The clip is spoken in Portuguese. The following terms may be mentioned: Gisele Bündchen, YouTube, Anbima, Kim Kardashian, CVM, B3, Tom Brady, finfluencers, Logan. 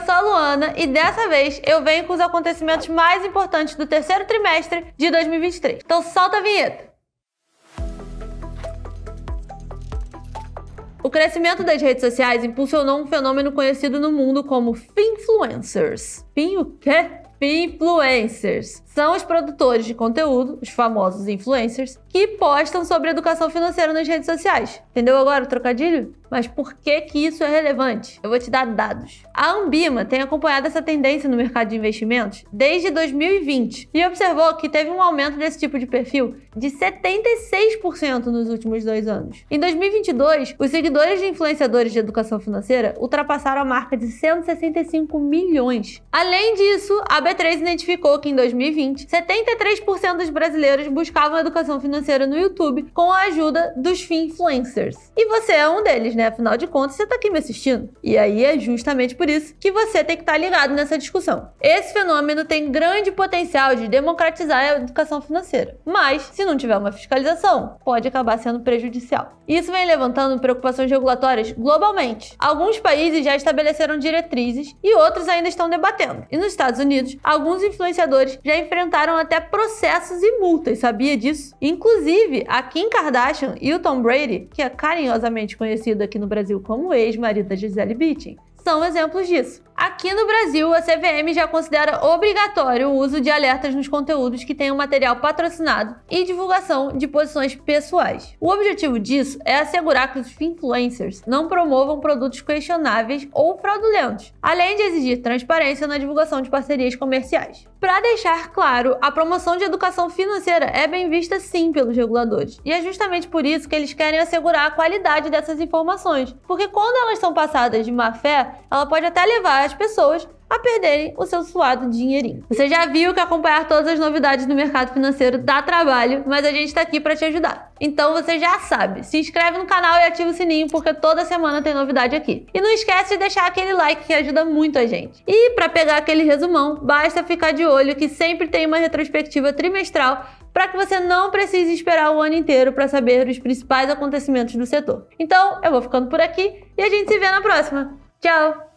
eu sou a Luana e dessa vez eu venho com os acontecimentos mais importantes do terceiro trimestre de 2023. Então solta a vinheta! O crescimento das redes sociais impulsionou um fenômeno conhecido no mundo como finfluencers. Fin o quê? Finfluencers são os produtores de conteúdo, os famosos influencers, que postam sobre educação financeira nas redes sociais. Entendeu agora o trocadilho? Mas por que isso é relevante? Eu vou te dar dados. A Anbima tem acompanhado essa tendência no mercado de investimentos desde 2020 e observou que teve um aumento desse tipo de perfil de 76% nos últimos 2 anos. Em 2022, os seguidores de influenciadores de educação financeira ultrapassaram a marca de 165 milhões. Além disso, a B3 identificou que em 2020, 73% dos brasileiros buscavam educação financeira no YouTube com a ajuda dos finfluencers. E você é um deles, né? Afinal de contas, você tá aqui me assistindo. E aí é justamente por isso que você tem que estar ligado nessa discussão. Esse fenômeno tem grande potencial de democratizar a educação financeira, mas se não tiver uma fiscalização, pode acabar sendo prejudicial. Isso vem levantando preocupações regulatórias globalmente. Alguns países já estabeleceram diretrizes e outros ainda estão debatendo. E nos Estados Unidos, alguns influenciadores já enfrentaram até processos e multas, sabia disso? Inclusive, a Kim Kardashian e o Tom Brady, que é carinhosamente conhecido aqui no Brasil como ex-marido da Gisele Bündchen, são exemplos disso. Aqui no Brasil, a CVM já considera obrigatório o uso de alertas nos conteúdos que tenham material patrocinado e divulgação de posições pessoais. O objetivo disso é assegurar que os finfluencers não promovam produtos questionáveis ou fraudulentos, além de exigir transparência na divulgação de parcerias comerciais. Para deixar claro, a promoção de educação financeira é bem vista sim pelos reguladores, e é justamente por isso que eles querem assegurar a qualidade dessas informações, porque quando elas são passadas de má fé, ela pode até levar as pessoas a perderem o seu suado dinheirinho. Você já viu que acompanhar todas as novidades do mercado financeiro dá trabalho, mas a gente tá aqui para te ajudar. Então você já sabe, se inscreve no canal e ativa o sininho porque toda semana tem novidade aqui. E não esquece de deixar aquele like que ajuda muito a gente. E para pegar aquele resumão, basta ficar de olho que sempre tem uma retrospectiva trimestral para que você não precise esperar o ano inteiro para saber os principais acontecimentos do setor. Então eu vou ficando por aqui e a gente se vê na próxima. Tchau!